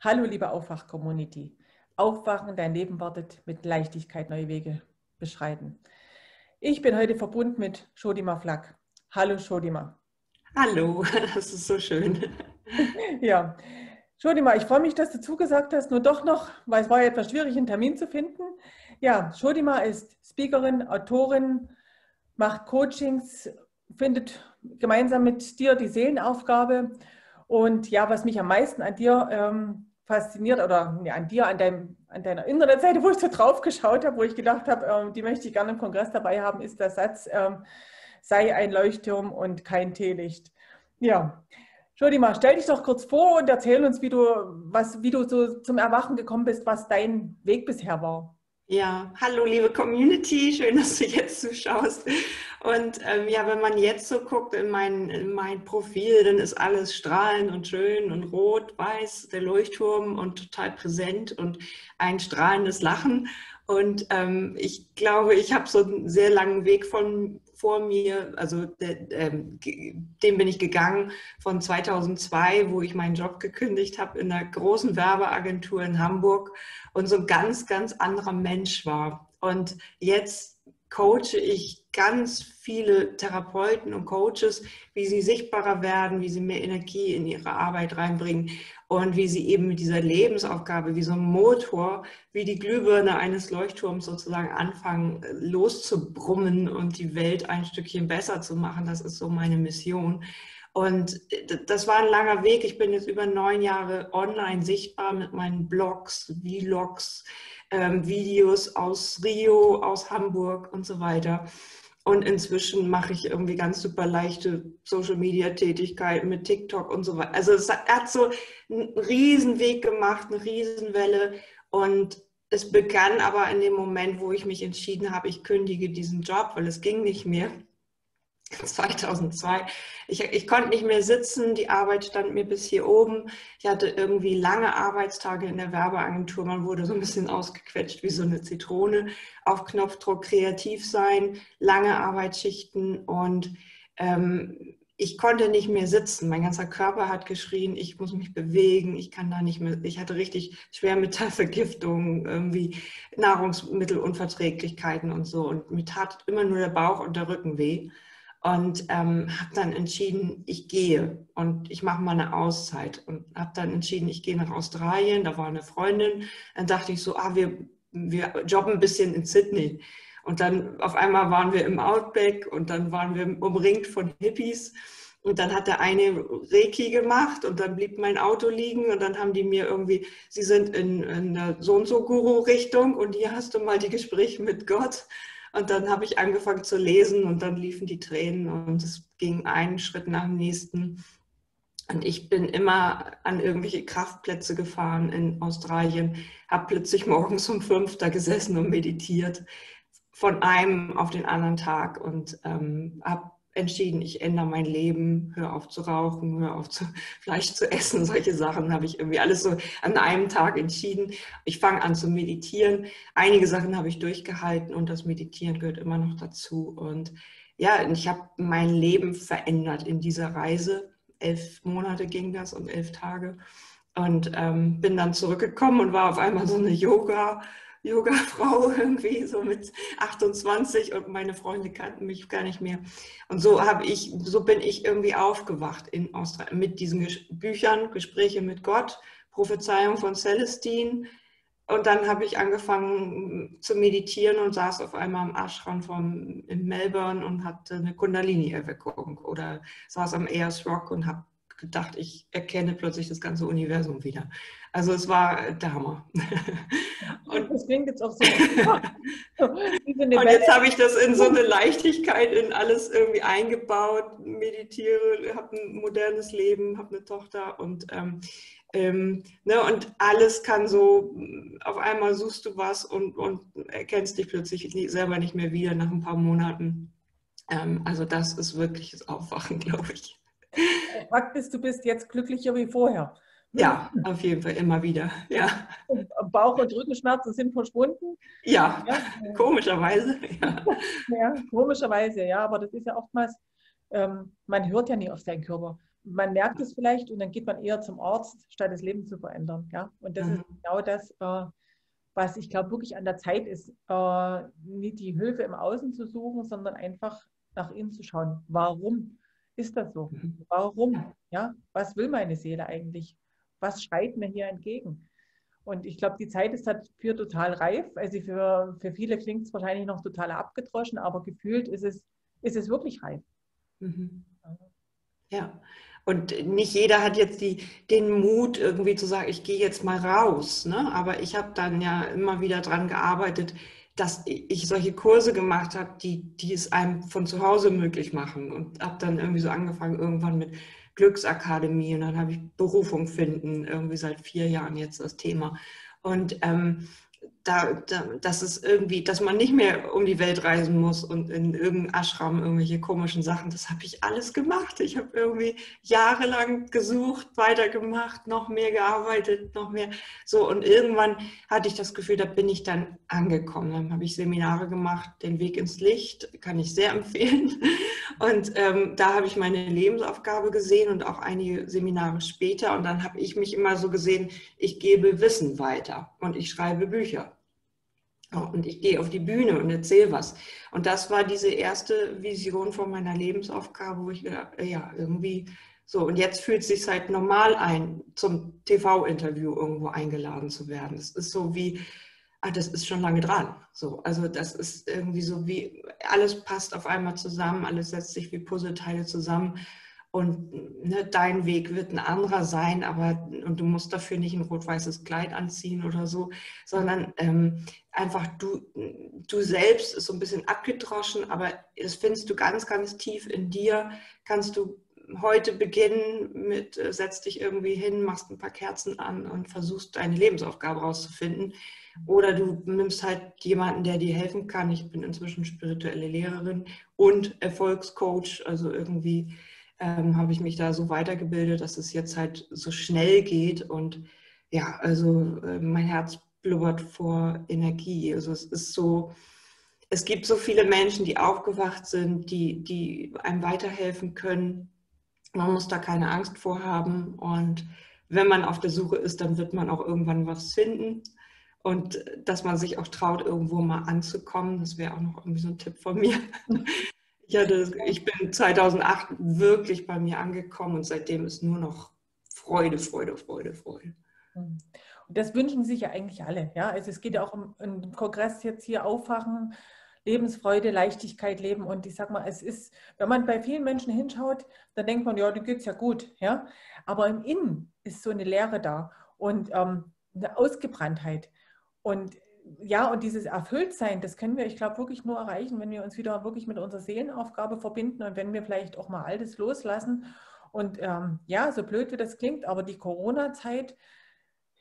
Hallo liebe Aufwach-Community. Aufwachen, dein Leben wartet, mit Leichtigkeit neue Wege beschreiten. Ich bin heute verbunden mit JyotiMa Flak. Hallo JyotiMa. Hallo, das ist so schön. Ja, JyotiMa, ich freue mich, dass du zugesagt hast, nur doch noch, weil es war ja etwas schwierig, einen Termin zu finden. Ja, JyotiMa ist Speakerin, Autorin, macht Coachings, findet gemeinsam mit dir die Seelenaufgabe. Und ja, was mich am meisten an dir fasziniert, oder ja, an dir, an deiner Internetseite, wo ich so drauf geschaut habe, wo ich gedacht habe, die möchte ich gerne im Kongress dabei haben, ist der Satz, sei ein Leuchtturm und kein Teelicht. Ja, JyotiMa, stell dich doch kurz vor und erzähl uns, wie du so zum Erwachen gekommen bist, was dein Weg bisher war. Ja, hallo liebe Community, schön, dass du jetzt zuschaust. Und ja, wenn man jetzt so guckt in mein Profil, dann ist alles strahlend und schön und rot, weiß, der Leuchtturm und total präsent und ein strahlendes Lachen. Und ich glaube, ich habe so einen sehr langen Weg vor mir, also den bin ich gegangen von 2002, wo ich meinen Job gekündigt habe in einer großen Werbeagentur in Hamburg und so ein ganz, ganz anderer Mensch war. Und jetzt coache ich ganz viele Therapeuten und Coaches, wie sie sichtbarer werden, wie sie mehr Energie in ihre Arbeit reinbringen und wie sie eben mit dieser Lebensaufgabe, wie so ein Motor, wie die Glühbirne eines Leuchtturms sozusagen anfangen loszubrummen und die Welt ein Stückchen besser zu machen. Das ist so meine Mission. Und das war ein langer Weg. Ich bin jetzt über 9 Jahre online sichtbar mit meinen Blogs, Vlogs, Videos aus Rio, aus Hamburg und so weiter. Und inzwischen mache ich irgendwie ganz super leichte Social-Media-Tätigkeit mit TikTok und so weiter. Also es hat so einen Riesenweg gemacht, eine Riesenwelle. Und es begann aber in dem Moment, wo ich mich entschieden habe, ich kündige diesen Job, weil es ging nicht mehr. 2002. Ich konnte nicht mehr sitzen, die Arbeit stand mir bis hier oben. Ich hatte irgendwie lange Arbeitstage in der Werbeagentur. Man wurde so ein bisschen ausgequetscht wie so eine Zitrone. Auf Knopfdruck kreativ sein, lange Arbeitsschichten und ich konnte nicht mehr sitzen. Mein ganzer Körper hat geschrien, ich muss mich bewegen, ich kann da nicht mehr. Ich hatte richtig Schwermetallvergiftungen, irgendwie Nahrungsmittelunverträglichkeiten und so. Und mir tat immer nur der Bauch und der Rücken weh. Und habe dann entschieden, ich gehe und ich mache mal eine Auszeit. Und habe dann entschieden, ich gehe nach Australien, da war eine Freundin. Dann dachte ich so, wir jobben ein bisschen in Sydney. Und dann auf einmal waren wir im Outback und dann waren wir umringt von Hippies. Und dann hat der eine Reiki gemacht und dann blieb mein Auto liegen und dann haben die mir irgendwie, sie sind in der So-und-so-Guru-Richtung und hier hast du mal die Gespräche mit Gott. Und dann habe ich angefangen zu lesen und dann liefen die Tränen und es ging einen Schritt nach dem nächsten. Und ich bin immer an irgendwelche Kraftplätze gefahren in Australien, habe plötzlich morgens um 5 da gesessen und meditiert, von einem auf den anderen Tag und habe entschieden, ich ändere mein Leben, höre auf zu rauchen, höre auf Fleisch zu essen, solche Sachen habe ich irgendwie alles so an einem Tag entschieden. Ich fange an zu meditieren. Einige Sachen habe ich durchgehalten und das Meditieren gehört immer noch dazu. Und ja, ich habe mein Leben verändert in dieser Reise. 11 Monate ging das und 11 Tage. Und bin dann zurückgekommen und war auf einmal so eine Yoga-Frau irgendwie, so mit 28 und meine Freunde kannten mich gar nicht mehr. Und so bin ich irgendwie aufgewacht in Australien mit diesen Büchern, Gespräche mit Gott, Prophezeiung von Celestine. Und dann habe ich angefangen zu meditieren und saß auf einmal am Ashram in Melbourne und hatte eine Kundalini-Erweckung oder saß am Ayers Rock und habe gedacht, ich erkenne plötzlich das ganze Universum wieder. Also es war der Hammer. Und deswegen geht's auch so. Und jetzt habe ich das in so eine Leichtigkeit in alles irgendwie eingebaut, meditiere, habe ein modernes Leben, habe eine Tochter und ne, und alles kann so, auf einmal suchst du was und erkennst dich plötzlich selber nicht mehr wieder nach ein paar Monaten. Also das ist wirkliches Aufwachen, glaube ich. Fakt ist, du bist jetzt glücklicher wie vorher. Ja, auf jeden Fall, immer wieder. Ja. Bauch- und Rückenschmerzen sind verschwunden. Ja, ja. Komischerweise. Ja. Ja, komischerweise, ja, aber das ist ja oftmals, man hört ja nie auf seinen Körper. man merkt es vielleicht und dann geht man eher zum Arzt, statt das Leben zu verändern. Ja? Und das ist genau das, was ich glaube wirklich an der Zeit ist, nicht die Hilfe im Außen zu suchen, sondern einfach nach innen zu schauen. Warum ist das so? Warum? Ja? Was will meine Seele eigentlich? Was schreit mir hier entgegen? Und ich glaube, die Zeit ist dafür total reif. Also für viele klingt es wahrscheinlich noch total abgedroschen, aber gefühlt ist es wirklich reif. Mhm. Ja, und nicht jeder hat jetzt den Mut, irgendwie zu sagen, ich gehe jetzt mal raus. Ne? Aber ich habe dann ja immer wieder daran gearbeitet, dass ich solche Kurse gemacht habe, die es einem von zu Hause möglich machen. Und habe dann irgendwie so angefangen, irgendwann mit Glücksakademie, und dann habe ich Berufung finden, irgendwie seit 4 Jahren jetzt das Thema. Und das ist irgendwie, dass man nicht mehr um die Welt reisen muss und in irgendeinem Ashram irgendwelche komischen Sachen, das habe ich alles gemacht. Ich habe irgendwie jahrelang gesucht, weitergemacht, noch mehr gearbeitet, noch mehr so. Und irgendwann hatte ich das Gefühl, da bin ich dann angekommen. Dann habe ich Seminare gemacht, den Weg ins Licht, kann ich sehr empfehlen. Und da habe ich meine Lebensaufgabe gesehen und auch einige Seminare später. Und dann habe ich mich immer so gesehen, ich gebe Wissen weiter und ich schreibe Bücher. Und ich gehe auf die Bühne und erzähle was. Und das war diese erste Vision von meiner Lebensaufgabe, wo ich gedacht habe, ja, irgendwie so. Und jetzt fühlt es sich halt normal ein, zum TV-Interview irgendwo eingeladen zu werden. Es ist so wie, ah, das ist schon lange dran. So, also das ist irgendwie so wie, alles passt auf einmal zusammen, alles setzt sich wie Puzzleteile zusammen. Und ne, dein Weg wird ein anderer sein, aber und du musst dafür nicht ein rot-weißes Kleid anziehen oder so, sondern einfach du selbst ist so ein bisschen abgedroschen, aber das findest du ganz, ganz tief in dir. Kannst du heute beginnen mit, setz dich irgendwie hin, machst ein paar Kerzen an und versuchst deine Lebensaufgabe rauszufinden. Oder du nimmst halt jemanden, der dir helfen kann. Ich bin inzwischen spirituelle Lehrerin und Erfolgscoach, also irgendwie habe ich mich da so weitergebildet, dass es jetzt halt so schnell geht. Und ja, also mein Herz blubbert vor Energie. Also es ist so, es gibt so viele Menschen, die aufgewacht sind, die einem weiterhelfen können. Man muss da keine Angst vor haben. Und wenn man auf der Suche ist, dann wird man auch irgendwann was finden. Und dass man sich auch traut, irgendwo mal anzukommen, das wäre auch noch irgendwie so ein Tipp von mir. Ich bin 2008 wirklich bei mir angekommen und seitdem ist nur noch Freude, Freude, Freude, Freude. Und das wünschen sich ja eigentlich alle. Ja? Also es geht ja auch im Kongress jetzt hier Aufwachen, Lebensfreude, Leichtigkeit, Leben. Und ich sag mal, es ist, wenn man bei vielen Menschen hinschaut, dann denkt man, ja, denen geht es ja gut. Ja? Aber im Innen ist so eine Leere da und eine Ausgebranntheit. Und ja, und dieses Erfülltsein, das können wir, ich glaube, wirklich nur erreichen, wenn wir uns wieder wirklich mit unserer Seelenaufgabe verbinden und wenn wir vielleicht auch mal Altes loslassen. Und ja, so blöd wie das klingt, aber die Corona-Zeit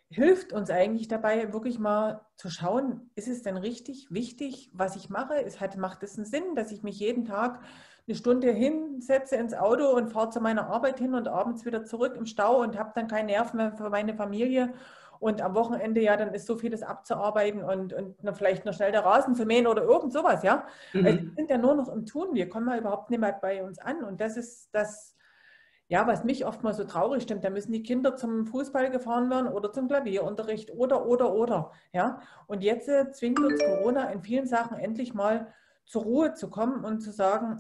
hilft uns eigentlich dabei, wirklich mal zu schauen, ist es denn richtig wichtig, was ich mache? Macht es einen Sinn, dass ich mich jeden Tag eine Stunde hinsetze ins Auto und fahre zu meiner Arbeit hin und abends wieder zurück im Stau und habe dann keinen Nerv mehr für meine Familie? Und am Wochenende, ja, dann ist so vieles abzuarbeiten und noch vielleicht noch schnell der Rasen zu mähen oder irgend sowas, ja. Mhm. Also wir sind ja nur noch im Tun, wir kommen ja überhaupt nicht mehr bei uns an. Und das ist das, ja, was mich oft mal so traurig stimmt. Da müssen die Kinder zum Fußball gefahren werden oder zum Klavierunterricht oder, ja. Und jetzt zwingt uns Corona in vielen Sachen endlich mal zur Ruhe zu kommen und zu sagen,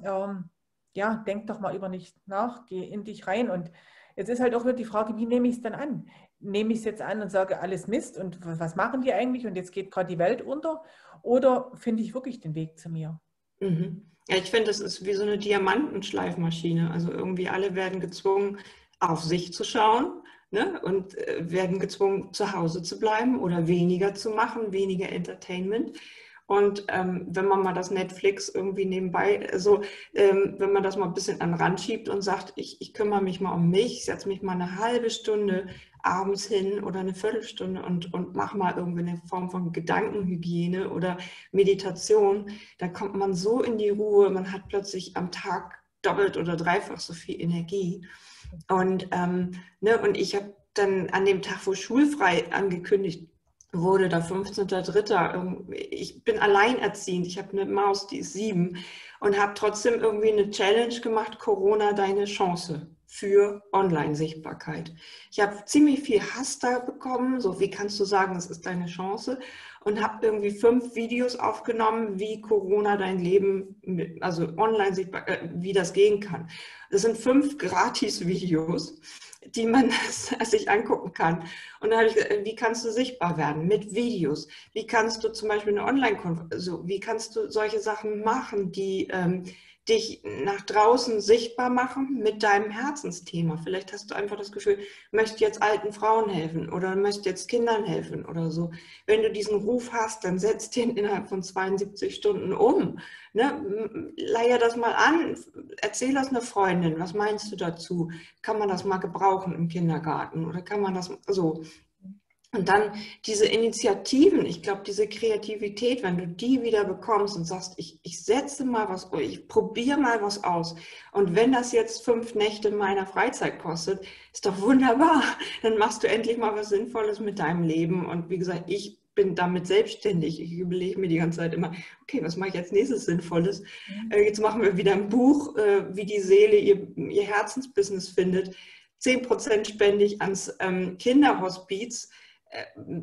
ja, denk doch mal über nichts nach, geh in dich rein. Und jetzt ist halt auch wieder die Frage, wie nehme ich es denn an? Nehme ich es jetzt an und sage, alles Mist und was machen die eigentlich und jetzt geht gerade die Welt unter? Oder finde ich wirklich den Weg zu mir? Mhm. Ja, ich finde, das ist wie so eine Diamantenschleifmaschine. Also irgendwie alle werden gezwungen, auf sich zu schauen, ne? Und werden gezwungen, zu Hause zu bleiben oder weniger zu machen, weniger Entertainment. Und wenn man mal das Netflix irgendwie nebenbei, also wenn man das mal ein bisschen an den Rand schiebt und sagt, ich kümmere mich mal um mich, setze mich mal eine halbe Stunde abends hin oder eine Viertelstunde und mache mal irgendwie eine Form von Gedankenhygiene oder Meditation, dann kommt man so in die Ruhe, man hat plötzlich am Tag doppelt oder dreifach so viel Energie. Und, und ich habe dann an dem Tag, wo schulfrei angekündigt wurde, da 15.03. Ich bin alleinerziehend, ich habe eine Maus, die ist 7 und habe trotzdem irgendwie eine Challenge gemacht, Corona, deine Chance für Online-Sichtbarkeit. Ich habe ziemlich viel Hass da bekommen, so wie kannst du sagen, es ist deine Chance, und habe irgendwie 5 Videos aufgenommen, wie Corona dein Leben, also online sichtbar, wie das gehen kann. Das sind 5 Gratis-Videos, die man sich angucken kann. Und da habe ich gesagt, wie kannst du sichtbar werden mit Videos? Wie kannst du zum Beispiel eine Online-Konferenz, also wie kannst du solche Sachen machen, die dich nach draußen sichtbar machen mit deinem Herzensthema? Vielleicht hast du einfach das Gefühl, möchtest jetzt alten Frauen helfen oder möchtest jetzt Kindern helfen oder so. Wenn du diesen Ruf hast, dann setz den innerhalb von 72 Stunden um. Ne? Leier das mal an, erzähl das einer Freundin, was meinst du dazu? Kann man das mal gebrauchen im Kindergarten oder kann man das so? Und dann diese Initiativen, ich glaube, diese Kreativität, wenn du die wieder bekommst und sagst, ich setze mal was, ich probiere mal was aus. Und wenn das jetzt 5 Nächte meiner Freizeit kostet, ist doch wunderbar. Dann machst du endlich mal was Sinnvolles mit deinem Leben. Und wie gesagt, ich bin damit selbstständig. Ich überlege mir die ganze Zeit immer, okay, was mache ich als nächstes Sinnvolles? Jetzt machen wir wieder ein Buch, wie die Seele ihr Herzensbusiness findet. 10% spende ich ans Kinderhospiz.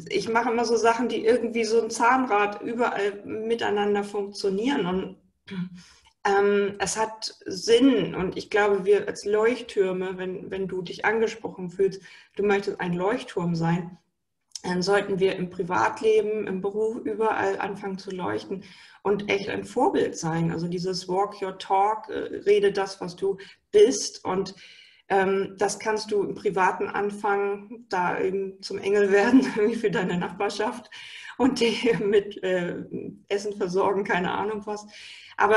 Ich mache immer so Sachen, die irgendwie so ein Zahnrad überall miteinander funktionieren, und es hat Sinn, und ich glaube, wir als Leuchttürme, wenn du dich angesprochen fühlst, du möchtest ein Leuchtturm sein, dann sollten wir im Privatleben, im Beruf, überall anfangen zu leuchten und echt ein Vorbild sein. Also dieses Walk Your Talk, rede das, was du bist, und das kannst du im Privaten anfangen, da eben zum Engel werden für deine Nachbarschaft und die mit Essen versorgen, keine Ahnung was. Aber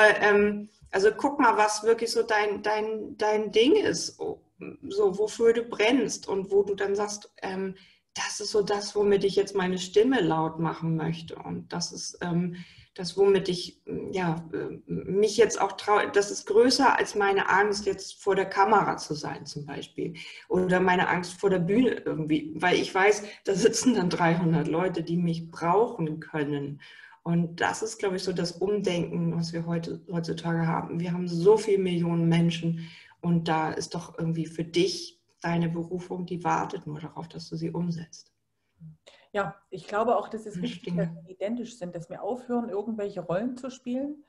also guck mal, was wirklich so dein Ding ist, so wofür du brennst und wo du dann sagst, das ist so das, womit ich jetzt meine Stimme laut machen möchte, und das ist das, womit ich mich jetzt auch traue, das ist größer als meine Angst, jetzt vor der Kamera zu sein zum Beispiel, oder meine Angst vor der Bühne irgendwie, weil ich weiß, da sitzen dann 300 Leute, die mich brauchen können. Und das ist, glaube ich, so das Umdenken, was wir heutzutage haben. Wir haben so viele Millionen Menschen, und da ist doch irgendwie für dich deine Berufung, die wartet nur darauf, dass du sie umsetzt. Ja, ich glaube auch, dass es wichtig ist, dass wir identisch sind, dass wir aufhören, irgendwelche Rollen zu spielen,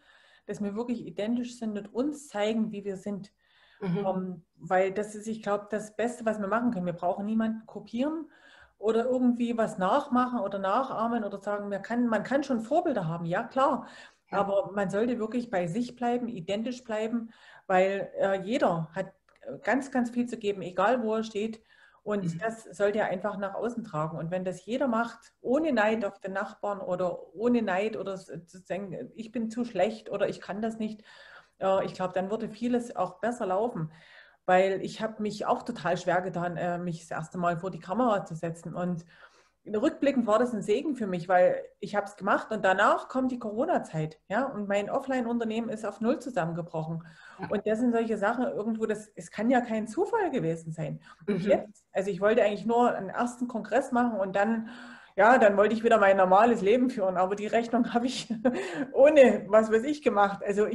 dass wir wirklich identisch sind und uns zeigen, wie wir sind. Weil das ist, ich glaube, das Beste, was wir machen können. Wir brauchen niemanden kopieren oder irgendwie was nachmachen oder nachahmen oder sagen, man kann schon Vorbilder haben, ja klar, ja. Aber man sollte wirklich bei sich bleiben, identisch bleiben, weil jeder hat ganz, ganz viel zu geben, egal wo er steht. Und das sollte er einfach nach außen tragen. Und wenn das jeder macht, ohne Neid auf den Nachbarn oder ohne Neid oder zu sagen, ich bin zu schlecht oder ich kann das nicht, ich glaube, dann würde vieles auch besser laufen. Weil ich habe mich auch total schwer getan, mich das erste Mal vor die Kamera zu setzen. Und rückblickend war das ein Segen für mich, weil ich habe es gemacht und danach kommt die Corona-Zeit. Ja? Und mein Offline-Unternehmen ist auf 0 zusammengebrochen. Ja. Und das sind solche Sachen irgendwo, es kann ja kein Zufall gewesen sein. Und jetzt, also ich wollte eigentlich nur einen ersten Kongress machen und dann wollte ich wieder mein normales Leben führen. Aber die Rechnung habe ich ohne was weiß ich gemacht. Also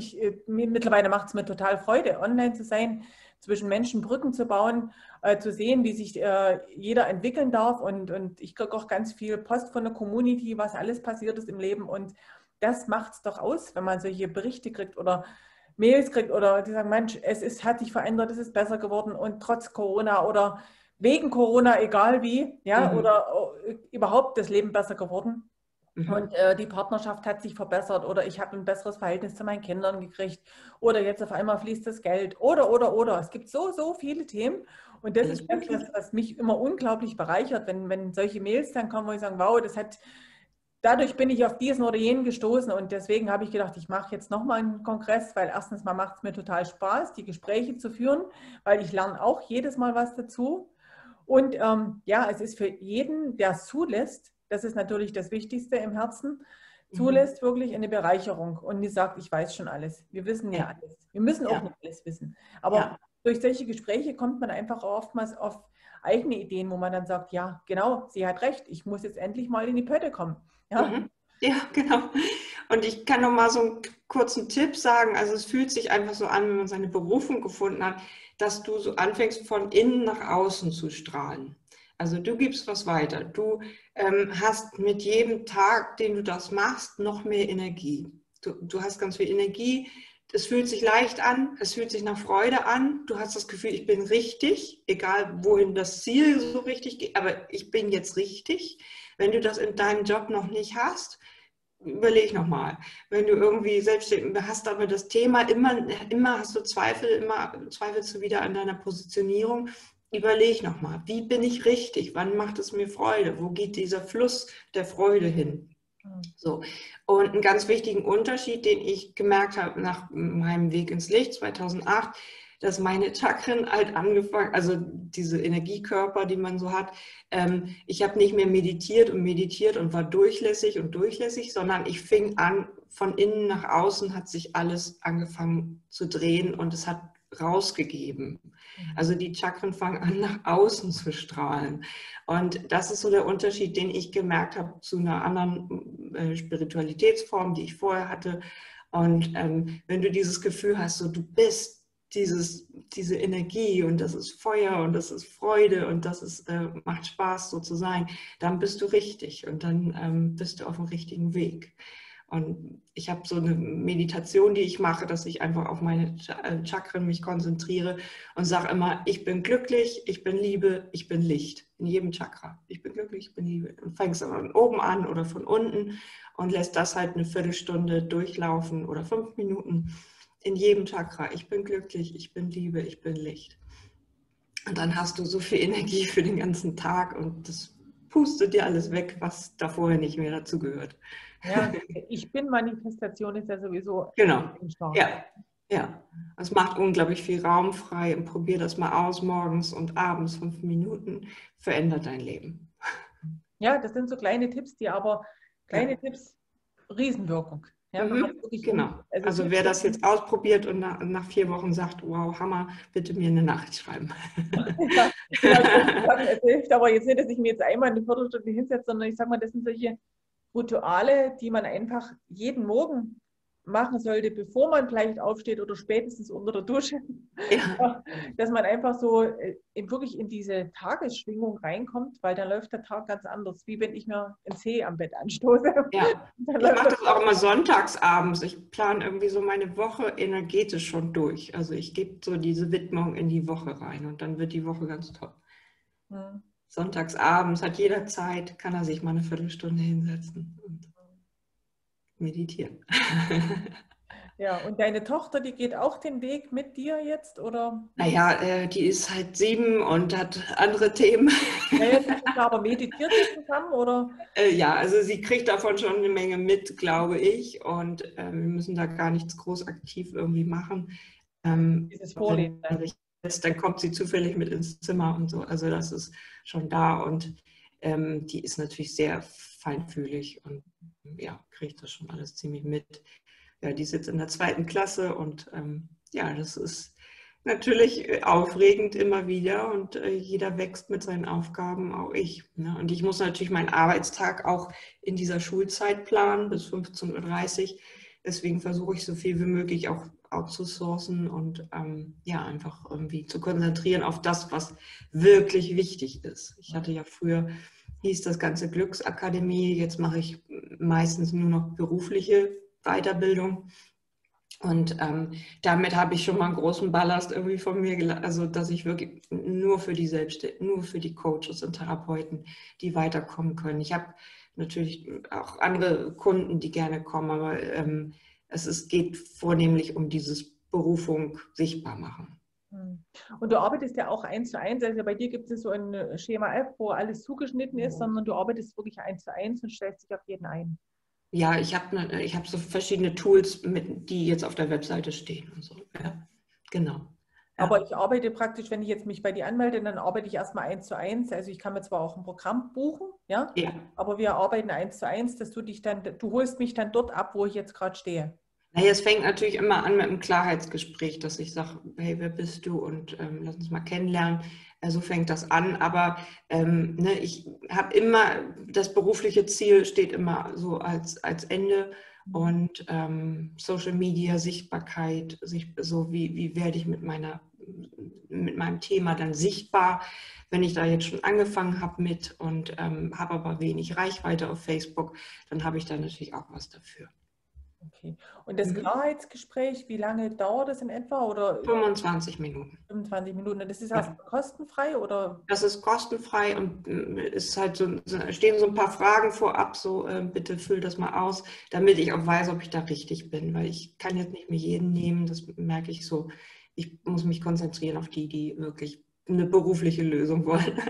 mittlerweile macht es mir total Freude, online zu sein, zwischen Menschen Brücken zu bauen, zu sehen, wie sich jeder entwickeln darf. Und ich kriege auch ganz viel Post von der Community, was alles passiert ist im Leben. Und das macht es doch aus, wenn man solche Berichte kriegt oder Mails kriegt oder die sagen, Mensch, hat sich verändert, es ist besser geworden und trotz Corona oder wegen Corona, egal wie, ja, oder überhaupt das Leben besser geworden. Und die Partnerschaft hat sich verbessert oder ich habe ein besseres Verhältnis zu meinen Kindern gekriegt oder jetzt auf einmal fließt das Geld oder. Es gibt so viele Themen und das ist das, was mich immer unglaublich bereichert, wenn solche Mails dann kommen, wo ich sage, wow, dadurch bin ich auf diesen oder jenen gestoßen und deswegen habe ich gedacht, ich mache jetzt nochmal einen Kongress, weil erstens mal macht es mir total Spaß, die Gespräche zu führen, weil ich lerne auch jedes Mal was dazu und es ist für jeden, der es zulässt. Das ist natürlich das Wichtigste im Herzen. Zulässt wirklich eine Bereicherung und die sagt, ich weiß schon alles. Wir wissen ja alles. Wir müssen auch nicht alles wissen. Aber durch solche Gespräche kommt man einfach oftmals auf eigene Ideen, wo man dann sagt, ja, genau, sie hat recht. Ich muss jetzt endlich mal in die Pötte kommen. Ja, ja genau. Und ich kann noch mal so einen kurzen Tipp sagen. Also es fühlt sich einfach so an, wenn man seine Berufung gefunden hat. dass du so anfängst, von innen nach außen zu strahlen. Also du gibst was weiter. Du hast mit jedem Tag, den du das machst, noch mehr Energie. Du hast ganz viel Energie. Es fühlt sich leicht an, es fühlt sich nach Freude an. Du hast das Gefühl, ich bin richtig, egal wohin das Ziel so richtig geht, aber ich bin jetzt richtig. Wenn du das in deinem Job noch nicht hast, überleg nochmal. Wenn du irgendwie selbstständig hast, aber das Thema, immer hast du Zweifel, immer zweifelst du wieder an deiner Positionierung, überleg nochmal, wie bin ich richtig? Wann macht es mir Freude? Wo geht dieser Fluss der Freude hin? So. Und einen ganz wichtigen Unterschied, den ich gemerkt habe nach meinem Weg ins Licht 2008, dass meine Chakren halt angefangen, also diese Energiekörper, die man so hat, ich habe nicht mehr meditiert und war durchlässig, sondern ich fing an, von innen nach außen hat sich alles angefangen zu drehen und es hat rausgegeben. Also die Chakren fangen an, nach außen zu strahlen. Und das ist so der Unterschied, den ich gemerkt habe zu einer anderen Spiritualitätsform, die ich vorher hatte. Und wenn du dieses Gefühl hast, so du bist diese Energie und das ist Feuer und das ist Freude und das ist, macht Spaß, so zu sein, dann bist du richtig und dann bist du auf dem richtigen Weg. Und ich habe so eine Meditation, die ich mache, dass ich einfach auf meine Chakren mich konzentriere und sage immer, ich bin glücklich, ich bin Liebe, ich bin Licht. In jedem Chakra. Ich bin glücklich, ich bin Liebe. Und fängst aber von oben an oder von unten und lässt das halt eine Viertelstunde durchlaufen oder 5 Minuten. In jedem Chakra. Ich bin glücklich, ich bin Liebe, ich bin Licht. Und dann hast du so viel Energie für den ganzen Tag und das pustet dir alles weg, was da vorher nicht mehr dazugehört. Ja, ich bin Manifestation ist ja sowieso. Genau. Ja, ja. Es macht unglaublich viel Raum frei und probier das mal aus, morgens und abends 5 Minuten, verändert dein Leben. Ja, das sind so kleine Tipps, die aber kleine Tipps, Riesenwirkung. Ja, genau. Also wer das jetzt ausprobiert und nach 4 Wochen sagt, wow, Hammer, bitte mir eine Nachricht schreiben. Ja, es hilft aber jetzt nicht, dass ich mir jetzt einmal eine Viertelstunde hinsetze, sondern ich sage mal, das sind solche Rituale, die man einfach jeden Morgen machen sollte, bevor man vielleicht aufsteht oder spätestens unter der Dusche. Ja. Dass man einfach so wirklich in diese Tagesschwingung reinkommt, weil dann läuft der Tag ganz anders, wie wenn ich mir einen Tee am Bett anstoße. Ja. Ich mache das auch immer sonntagsabends. Ich plane irgendwie so meine Woche energetisch schon durch. Also ich gebe so diese Widmung in die Woche rein und dann wird die Woche ganz toll. Hm. Sonntagsabends hat jeder Zeit, kann er sich mal eine Viertelstunde hinsetzen und meditieren. Ja, und deine Tochter, die geht auch den Weg mit dir jetzt, oder? Naja, die ist halt 7 und hat andere Themen. Ja, aber meditiert sie zusammen, oder? Ja, also sie kriegt davon schon eine Menge mit, glaube ich. Und wir müssen da gar nichts groß aktiv irgendwie machen. Dieses Vorlesen. Dann kommt sie zufällig mit ins Zimmer und so. Also das ist schon da und die ist natürlich sehr feinfühlig und ja, kriegt das schon alles ziemlich mit. Ja, die ist jetzt in der 2. Klasse und ja, das ist natürlich aufregend immer wieder und jeder wächst mit seinen Aufgaben, auch ich. Ne? Und ich muss natürlich meinen Arbeitstag auch in dieser Schulzeit planen bis 15:30 Uhr. Deswegen versuche ich so viel wie möglich auch outzusourcen und ja, einfach irgendwie zu konzentrieren auf das, was wirklich wichtig ist. Ich hatte ja früher, hieß das Ganze Glücksakademie, jetzt mache ich meistens nur noch berufliche Weiterbildung und damit habe ich schon mal einen großen Ballast irgendwie von mir gelassen, also dass ich wirklich nur für die Coaches und Therapeuten, die weiterkommen können. Ich habe natürlich auch andere Kunden, die gerne kommen, aber es geht vornehmlich um dieses Berufung sichtbar machen. Und du arbeitest ja auch 1:1, also bei dir gibt es so ein Schema F, wo alles zugeschnitten ist, sondern du arbeitest wirklich 1:1 und stellst dich auf jeden ein. Ja, ich hab so verschiedene Tools, die jetzt auf der Webseite stehen und so. Ja, genau. Ja. Aber ich arbeite praktisch, wenn ich jetzt mich bei dir anmelde, dann arbeite ich erstmal 1:1. Also ich kann mir zwar auch ein Programm buchen, ja, aber wir arbeiten 1:1, dass du holst mich dann dort ab, wo ich jetzt gerade stehe. Naja, es fängt natürlich immer an mit einem Klarheitsgespräch, dass ich sage, hey, wer bist du und lass uns mal kennenlernen. So fängt das an, aber ne, ich habe immer, das berufliche Ziel steht immer so als Ende und Social Media, Sichtbarkeit, so wie werde ich mit meiner mit meinem Thema dann sichtbar, wenn ich da jetzt schon angefangen habe mit und habe aber wenig Reichweite auf Facebook, dann habe ich da natürlich auch was dafür. Okay. Und das Klarheitsgespräch, wie lange dauert das in etwa? Oder? 25 Minuten. 25 Minuten. Das ist also kostenfrei, oder? Das ist kostenfrei und es halt so, stehen so ein paar Fragen vorab, so bitte füll das mal aus, damit ich auch weiß, ob ich da richtig bin, weil ich kann jetzt nicht mehr jeden nehmen, das merke ich so. Ich muss mich konzentrieren auf die, die wirklich eine berufliche Lösung wollen.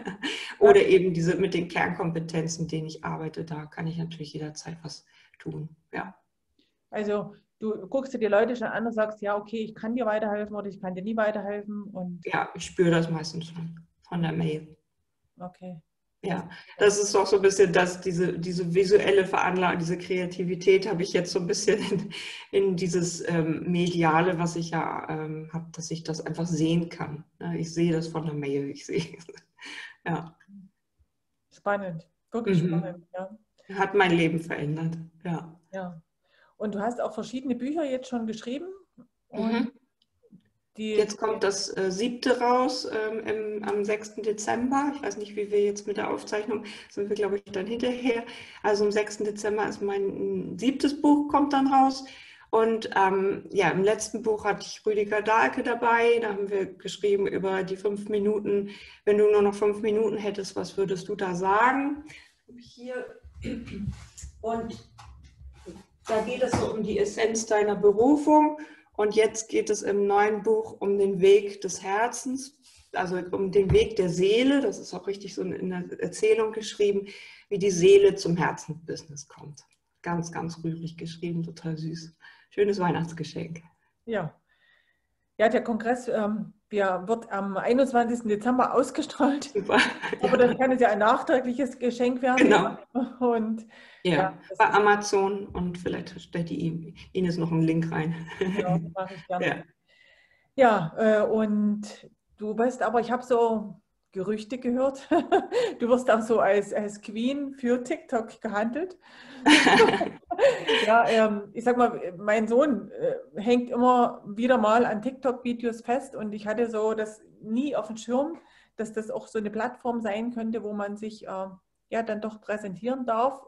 Oder eben diese mit den Kernkompetenzen, denen ich arbeite, da kann ich natürlich jederzeit was tun, ja. Also du guckst dir die Leute schon an und sagst, ja, okay, ich kann dir weiterhelfen oder ich kann dir nie weiterhelfen. Und ja, ich spüre das meistens von der Mail. Okay. Ja, das ist doch so ein bisschen, dass diese visuelle Veranlagung, diese Kreativität habe ich jetzt so ein bisschen in dieses Mediale, was ich ja habe, dass ich das einfach sehen kann. Ja, ich sehe das von der Mail, ich sehe es. Ja. Spannend, wirklich spannend. Ja. Hat mein Leben verändert, ja. Ja. Und du hast auch verschiedene Bücher jetzt schon geschrieben. Und jetzt kommt das 7. raus am 6. Dezember. Ich weiß nicht, wie wir jetzt mit der Aufzeichnung sind, wir glaube ich dann hinterher. Also am 6. Dezember ist mein 7. Buch, kommt dann raus. Und ja, im letzten Buch hatte ich Rüdiger Dahlke dabei. Da haben wir geschrieben über die 5 Minuten. Wenn du nur noch 5 Minuten hättest, was würdest du da sagen? Hier. Und da geht es so um die Essenz deiner Berufung und jetzt geht es im neuen Buch um den Weg des Herzens, also um den Weg der Seele. Das ist auch richtig so in der Erzählung geschrieben, wie die Seele zum Herzensbusiness kommt. Ganz, ganz rührig geschrieben, total süß. Schönes Weihnachtsgeschenk. Ja, ja, der Kongress wird am 21. Dezember ausgestrahlt. Super. Aber dann kann es ja ein nachträgliches Geschenk werden. Genau. Und ja, bei Amazon und vielleicht stellt die Ines noch einen Link rein. Ja, mache ich gerne. Ja, ja, und du weißt aber, ich habe so Gerüchte gehört. Du wirst auch so als Queen für TikTok gehandelt. Ja, ich sag mal, mein Sohn hängt immer wieder mal an TikTok-Videos fest und ich hatte so das nie auf dem Schirm, dass das auch so eine Plattform sein könnte, wo man sich ja dann doch präsentieren darf.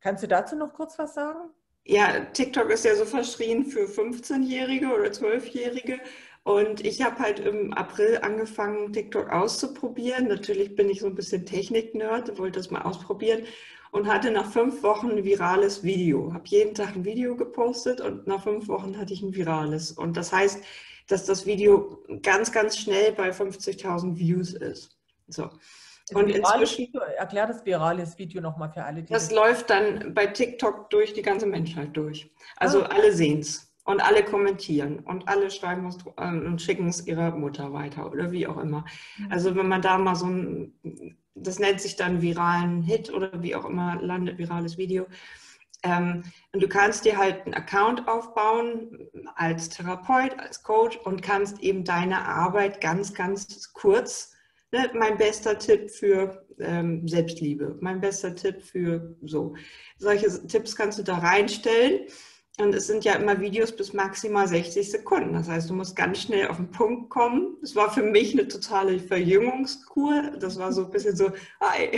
Kannst du dazu noch kurz was sagen? Ja, TikTok ist ja so verschrien für 15-Jährige oder 12-Jährige. Und ich habe halt im April angefangen, TikTok auszuprobieren. Natürlich bin ich so ein bisschen Technik-Nerd, wollte das mal ausprobieren und hatte nach 5 Wochen ein virales Video. Habe jeden Tag ein Video gepostet und nach 5 Wochen hatte ich ein virales. Und das heißt, dass das Video ganz, ganz schnell bei 50.000 Views ist. So. Und inzwischen, erklär das virales Video nochmal für alle. Das läuft dann bei TikTok durch die ganze Menschheit durch. Also alle sehen es. Und alle kommentieren und alle schreiben es und schicken es ihrer Mutter weiter oder wie auch immer. Also wenn man da mal so ein, das nennt sich dann viralen Hit oder wie auch immer, landet virales Video. Und du kannst dir halt einen Account aufbauen als Therapeut, als Coach und kannst eben deine Arbeit ganz, ganz kurz, ne, mein bester Tipp für Selbstliebe, mein bester Tipp für so. Solche Tipps kannst du da reinstellen. Und es sind ja immer Videos bis maximal 60 Sekunden. Das heißt, du musst ganz schnell auf den Punkt kommen. Es war für mich eine totale Verjüngungskur. Das war so ein bisschen so, hi.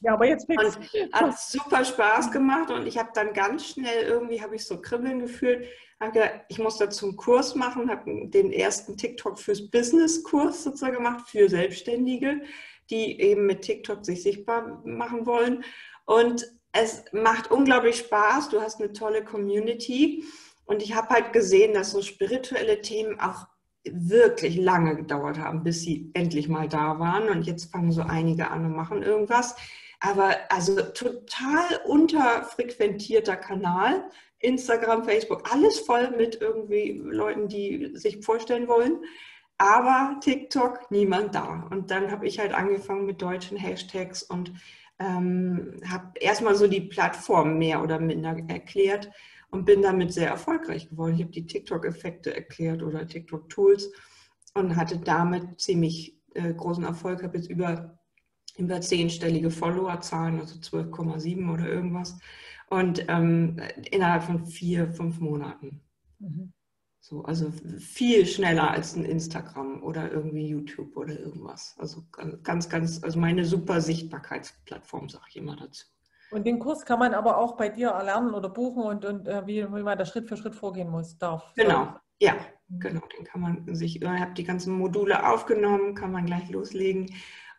Ja, aber jetzt fix. Und hat super Spaß gemacht. Und ich habe dann ganz schnell, irgendwie habe ich so Kribbeln gefühlt. Habe gedacht, ich muss dazu einen Kurs machen. Habe den ersten TikTok fürs Business-Kurs sozusagen gemacht, für Selbstständige, die eben mit TikTok sich sichtbar machen wollen. Und es macht unglaublich Spaß, du hast eine tolle Community und ich habe halt gesehen, dass so spirituelle Themen auch wirklich lange gedauert haben, bis sie endlich mal da waren und jetzt fangen so einige an und machen irgendwas. Aber also total unterfrequentierter Kanal, Instagram, Facebook, alles voll mit irgendwie Leuten, die sich vorstellen wollen. Aber TikTok, niemand da. Und dann habe ich halt angefangen mit deutschen Hashtags und habe erstmal so die Plattform mehr oder minder erklärt und bin damit sehr erfolgreich geworden. Ich habe die TikTok-Effekte erklärt oder TikTok-Tools und hatte damit ziemlich großen Erfolg. Ich habe jetzt über 10-stellige Followerzahlen, also 12,7 oder irgendwas. Und innerhalb von 4, 5 Monaten. So, also viel schneller als ein Instagram oder irgendwie YouTube oder irgendwas. Also ganz, ganz, also meine super Sichtbarkeitsplattform, sage ich immer dazu. Und den Kurs kann man aber auch bei dir erlernen oder buchen und wie man da Schritt für Schritt vorgehen muss, darf. Genau, ja, genau. Den kann man sich, ich habe die ganzen Module aufgenommen, kann man gleich loslegen.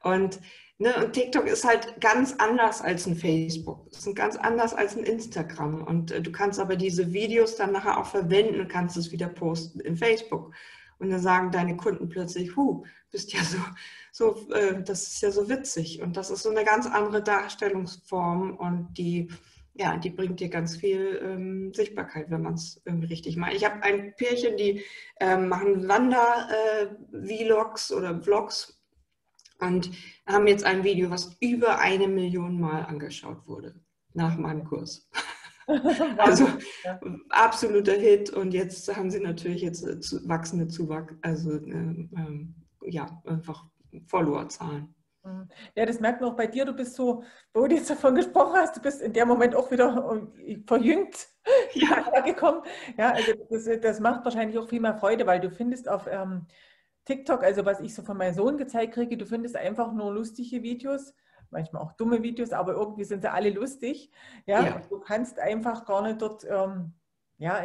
Und, ne, und TikTok ist halt ganz anders als ein Facebook, ist ganz anders als ein Instagram. Und du kannst aber diese Videos dann nachher auch verwenden und kannst es wieder posten in Facebook. Und dann sagen deine Kunden plötzlich, bist ja so, das ist ja so witzig. Und das ist so eine ganz andere Darstellungsform und die, ja, die bringt dir ganz viel Sichtbarkeit, wenn man es irgendwie richtig macht. Ich habe ein Pärchen, die machen Wander-Vlogs oder Vlogs. Und haben jetzt ein Video, was über 1 Million Mal angeschaut wurde, nach meinem Kurs. Also absoluter Hit. Und jetzt haben sie natürlich jetzt wachsende Zuwachs, also ja, einfach Follower-Zahlen. Ja, das merkt man auch bei dir. Du bist so, wo du jetzt davon gesprochen hast, du bist in dem Moment auch wieder verjüngt gekommen. Ja, also das macht wahrscheinlich auch viel mehr Freude, weil du findest auf TikTok, also was ich so von meinem Sohn gezeigt kriege, du findest einfach nur lustige Videos, manchmal auch dumme Videos, aber irgendwie sind sie alle lustig. Ja? Ja. Du kannst einfach gar nicht dort in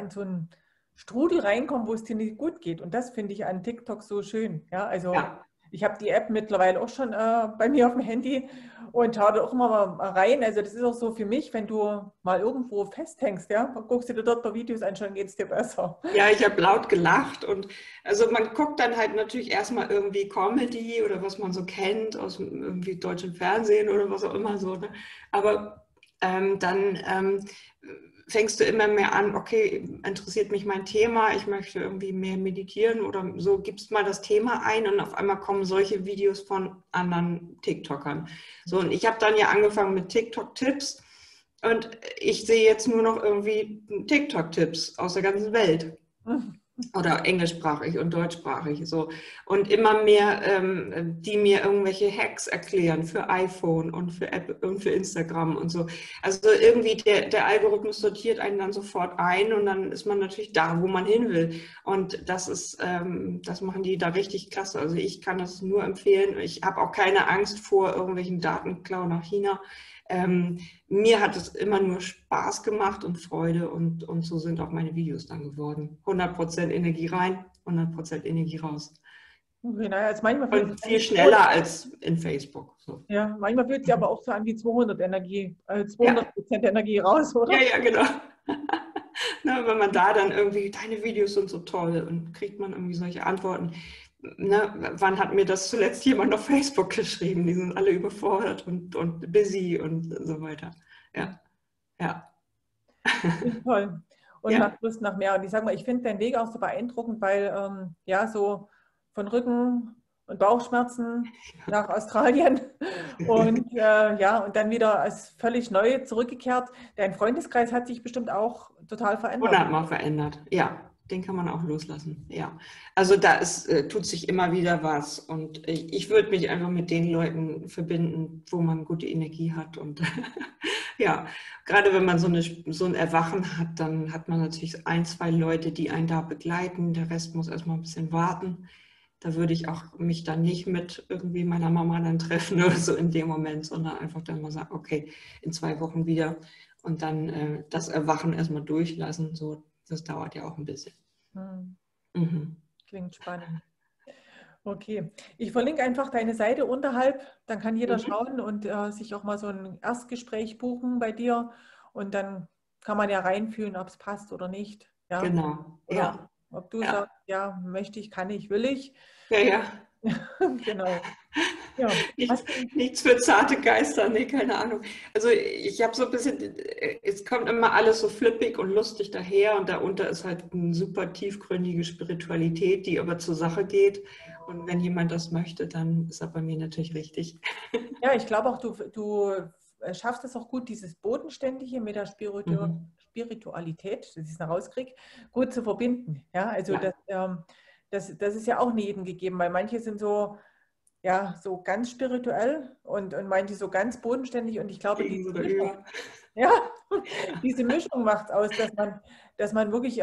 so einen Strudel reinkommen, wo es dir nicht gut geht. Und das finde ich an TikTok so schön. Ja? Also ich habe die App mittlerweile auch schon bei mir auf dem Handy und schaue da auch immer mal rein. Also das ist auch so für mich, wenn du mal irgendwo festhängst, ja, guckst du dir dort mal Videos an, schon geht es dir besser. Ja, ich habe laut gelacht und also man guckt dann halt natürlich erstmal irgendwie Comedy oder was man so kennt aus irgendwie deutschem Fernsehen oder was auch immer so. Ne? Aber dann fängst du immer mehr an, okay, interessiert mich mein Thema, ich möchte irgendwie mehr meditieren oder so, gibst mal das Thema ein und auf einmal kommen solche Videos von anderen TikTokern. So, und ich habe dann ja angefangen mit TikTok-Tipps und ich sehe jetzt nur noch irgendwie TikTok-Tipps aus der ganzen Welt. Oder englischsprachig und deutschsprachig so. Und immer mehr, die mir irgendwelche Hacks erklären für iPhone und für App und für Instagram und so. Also irgendwie der Algorithmus sortiert einen dann sofort ein und dann ist man natürlich da, wo man hin will. Und das ist, das machen die da richtig klasse. Also ich kann das nur empfehlen. Ich habe auch keine Angst vor irgendwelchen Datenklau nach China. Mir hat es immer nur Spaß gemacht und Freude und so sind auch meine Videos dann geworden. 100% Energie rein, 100% Energie raus. Okay, naja, also manchmal und viel schneller als in Facebook. So. Ja, manchmal fühlt es sich aber auch so an wie 200% Energie raus, oder? Ja, genau. Na, wenn man da dann irgendwie, deine Videos sind so toll und kriegt man irgendwie solche Antworten. Na, wann hat mir das zuletzt jemand auf Facebook geschrieben? Die sind alle überfordert und busy und so weiter. Ja. Toll. Und macht Lust nach mehr. Und ich sage mal, ich finde deinen Weg auch so beeindruckend, weil so von Rücken und Bauchschmerzen nach Australien und und dann wieder als völlig neu zurückgekehrt. Dein Freundeskreis hat sich bestimmt auch total verändert. Oder hat mal verändert, ja. Den kann man auch loslassen, ja. Also da tut sich immer wieder was und ich würde mich einfach mit den Leuten verbinden, wo man gute Energie hat und ja, gerade wenn man so ein Erwachen hat, dann hat man natürlich 1, 2 Leute, die einen da begleiten, der Rest muss erstmal ein bisschen warten. Da würde ich auch mich dann nicht mit irgendwie meiner Mama dann treffen oder so in dem Moment, sondern einfach dann mal sagen, okay, in 2 Wochen wieder und dann das Erwachen erstmal durchlassen, so. Das dauert ja auch ein bisschen. Klingt spannend. Okay, ich verlinke einfach deine Seite unterhalb, dann kann jeder schauen und sich auch mal so ein Erstgespräch buchen bei dir und dann kann man ja reinfühlen, ob es passt oder nicht. Ja? Genau, oder ob du sagst, ja, möchte ich, kann ich, will ich. Ja. Genau. Ja. Nichts für zarte Geister, nee, keine Ahnung. Also ich habe so ein bisschen, es kommt immer alles so flippig und lustig daher und darunter ist halt eine super tiefgründige Spiritualität, die aber zur Sache geht und wenn jemand das möchte, dann ist er bei mir natürlich richtig. Ja, ich glaube auch, du schaffst es auch gut, dieses Bodenständige mit der Spiritualität, das ist ein Rauskrieg, gut zu verbinden. Ja, also das ist ja auch nicht jedem gegeben, weil manche sind so, ja, so ganz spirituell und meinte so ganz bodenständig. Und ich glaube, diese Mischung macht es aus, dass man wirklich,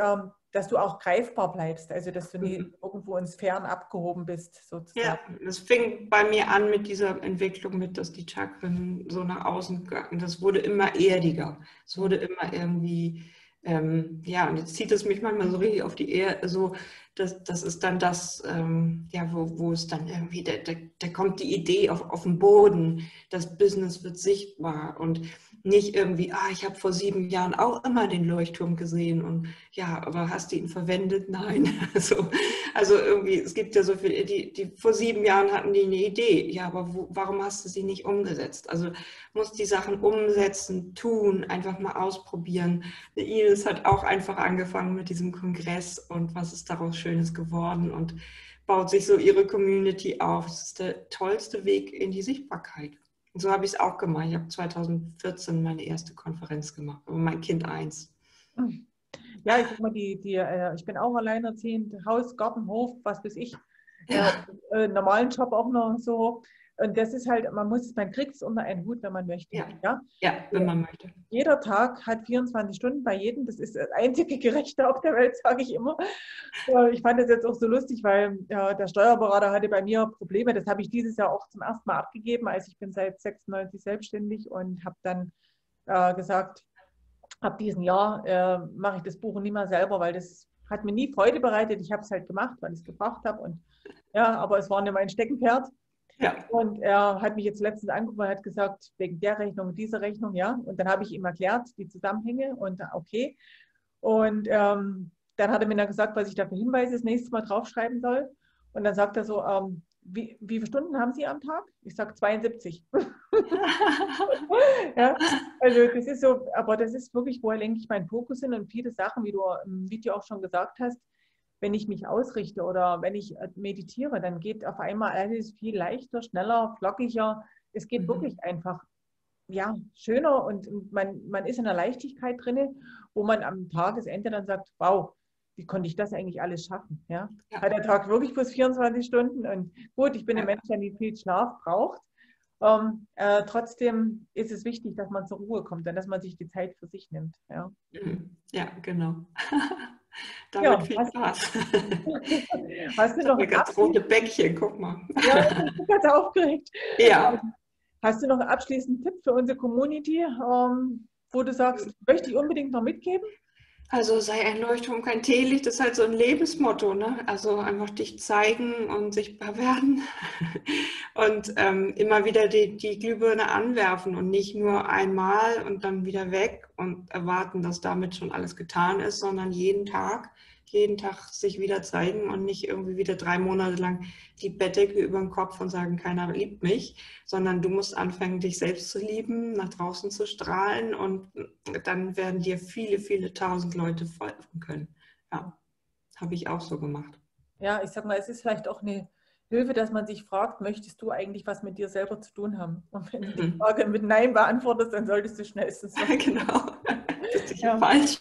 dass du auch greifbar bleibst, also dass du nie irgendwo ins Fern abgehoben bist, sozusagen. Ja, das fing bei mir an mit dieser Entwicklung mit, dass die Chakren so nach außen gegangen, das wurde immer erdiger. Es wurde immer irgendwie, ja, und jetzt zieht es mich manchmal so richtig auf die Erde, so, das ist dann das, ja, wo es dann irgendwie, da kommt die Idee auf den Boden, das Business wird sichtbar und nicht irgendwie, ich habe vor 7 Jahren auch immer den Leuchtturm gesehen und ja, aber hast du ihn verwendet? Nein. Also irgendwie, es gibt ja so viele, die vor 7 Jahren hatten die eine Idee, ja, aber warum hast du sie nicht umgesetzt? Also musst die Sachen umsetzen, tun, einfach mal ausprobieren. Ines hat auch einfach angefangen mit diesem Kongress und was ist daraus Schönes geworden und baut sich so ihre Community auf. Das ist der tollste Weg in die Sichtbarkeit. Und so habe ich es auch gemacht. Ich habe 2014 meine erste Konferenz gemacht, aber mein Kind 1. Ja, ich sag mal, ich bin auch alleinerziehend, Haus, Garten, Hof, was weiß ich, normalen Job auch noch so. Und das ist halt, man kriegt es unter einen Hut, wenn man möchte. Ja, ja? Ja, wenn man möchte. Jeder Tag hat 24 Stunden bei jedem. Das ist das einzige Gerechte auf der Welt, sage ich immer. Ich fand das jetzt auch so lustig, weil der Steuerberater hatte bei mir Probleme. Das habe ich dieses Jahr auch zum ersten Mal abgegeben. Also ich bin seit 96 selbstständig und habe dann gesagt, ab diesem Jahr mache ich das Buchen nicht mehr selber, weil das hat mir nie Freude bereitet. Ich habe es halt gemacht, weil ich es gebracht habe. Und ja, aber es war nicht mein Steckenpferd. Ja. Und er hat mich jetzt letztens angerufen und hat gesagt, wegen der Rechnung, dieser Rechnung, ja. Und dann habe ich ihm erklärt, die Zusammenhänge und okay. Und dann hat er mir dann gesagt, was ich da für Hinweise das nächste Mal draufschreiben soll. Und dann sagt er so, wie viele Stunden haben Sie am Tag? Ich sage 72. Ja, also das ist so, aber das ist wirklich, woher lenke ich meinen Fokus hin und viele Sachen, wie du im Video auch schon gesagt hast, wenn ich mich ausrichte oder wenn ich meditiere, dann geht auf einmal alles viel leichter, schneller, flockiger. Es geht wirklich einfach ja, schöner und man ist in einer Leichtigkeit drin, wo man am Tagesende dann sagt, wow, wie konnte ich das eigentlich alles schaffen? Ja? Ja. Hat der Tag wirklich bloß 24 Stunden? Und gut, ich bin ein Mensch, der nicht viel Schlaf braucht. Trotzdem ist es wichtig, dass man zur Ruhe kommt und dass man sich die Zeit für sich nimmt. Ja, genau. Damit viel Spaß. Hast du noch ein ganz rote Bäckchen, guck mal. Ja, ich bin ganz aufgeregt. Ja. Hast du noch einen abschließenden Tipp für unsere Community, wo du sagst, möchte ich unbedingt noch mitgeben? Also sei ein Leuchtturm, kein Teelicht, das ist halt so ein Lebensmotto, ne? Also einfach dich zeigen und sichtbar werden und immer wieder die Glühbirne anwerfen und nicht nur einmal und dann wieder weg und erwarten, dass damit schon alles getan ist, sondern jeden Tag sich wieder zeigen und nicht irgendwie wieder 3 Monate lang die Bettdecke über den Kopf und sagen, keiner liebt mich, sondern du musst anfangen, dich selbst zu lieben, nach draußen zu strahlen und dann werden dir viele, viele tausend Leute folgen können. Ja, habe ich auch so gemacht. Ja, ich sag mal, es ist vielleicht auch eine Hilfe, dass man sich fragt, möchtest du eigentlich was mit dir selber zu tun haben? Und wenn du die Frage mit Nein beantwortest, dann solltest du schnellstens sagen. Genau. Das ist falsch.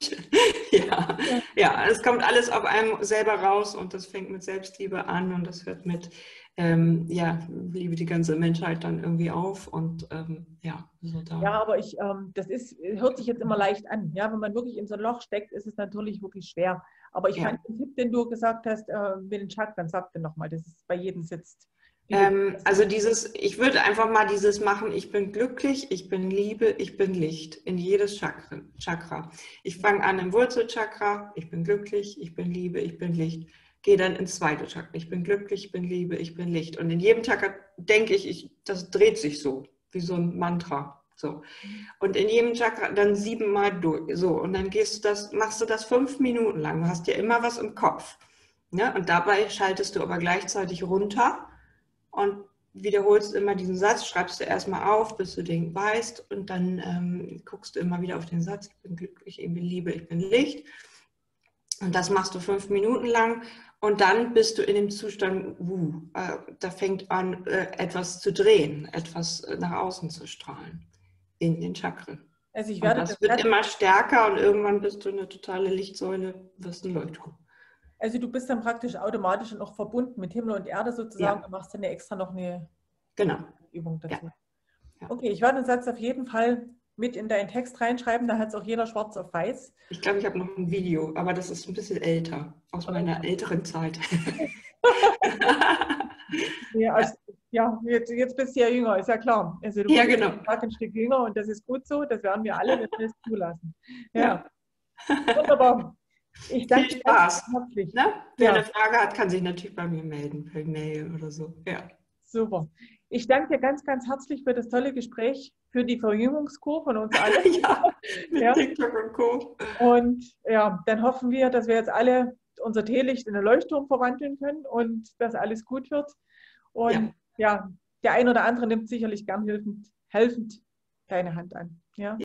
Ja, es kommt alles auf einem selber raus und das fängt mit Selbstliebe an und das hört mit, Liebe die ganze Menschheit dann irgendwie auf und aber hört sich jetzt immer leicht an. Ja, wenn man wirklich in so ein Loch steckt, ist es natürlich wirklich schwer. Aber ich fand den Tipp, den du gesagt hast, mit den Chakren, sag den nochmal, dass es bei jedem sitzt. Also ich würde einfach mal dieses machen, ich bin glücklich, ich bin Liebe, ich bin Licht in jedes Chakra. Ich fange an im Wurzelchakra, ich bin glücklich, ich bin Liebe, ich bin Licht. Gehe dann ins zweite Chakra, ich bin glücklich, ich bin Liebe, ich bin Licht. Und in jedem Chakra denke ich, das dreht sich so, wie so ein Mantra. So. Und in jedem Chakra dann 7 Mal durch. So. Und dann machst du das 5 Minuten lang, du hast ja immer was im Kopf. Ja? Und dabei schaltest du aber gleichzeitig runter. Und wiederholst immer diesen Satz, schreibst du erstmal auf, bis du den weißt und dann guckst du immer wieder auf den Satz, ich bin glücklich, ich bin Liebe, ich bin Licht. Und das machst du 5 Minuten lang und dann bist du in dem Zustand, da fängt an etwas zu drehen, etwas nach außen zu strahlen in den Chakren. Also das wird immer stärker und irgendwann bist du eine totale Lichtsäule, wirst ein Leuchtturm. Also du bist dann praktisch automatisch noch verbunden mit Himmel und Erde sozusagen, ja, und machst dann ja extra noch eine, genau, Übung dazu. Ja. Ja. Okay, ich werde den Satz auf jeden Fall mit in deinen Text reinschreiben, da hat es auch jeder schwarz auf weiß. Ich glaube, ich habe noch ein Video, aber das ist ein bisschen älter, aus meiner älteren Zeit. Ja, also, ja, jetzt bist du ja jünger, ist ja klar. Also du, ja, bist, genau, ein Stück jünger und das ist gut so, das werden wir alle, wenn wir es zulassen. Ja, ja. Wunderbar. Ich danke dir herzlich. Ne? Wer, ja, eine Frage hat, kann sich natürlich bei mir melden, per Mail oder so. Ja. Super. Ich danke dir ganz, ganz herzlich für das tolle Gespräch, für die Verjüngungskur von uns allen. Ja, mit, ja, TikTok und Co. Und ja, dann hoffen wir, dass wir jetzt alle unser Teelicht in einen Leuchtturm verwandeln können und dass alles gut wird. Und ja, ja, der ein oder andere nimmt sicherlich gern helfend deine Hand an. Ja. Ja.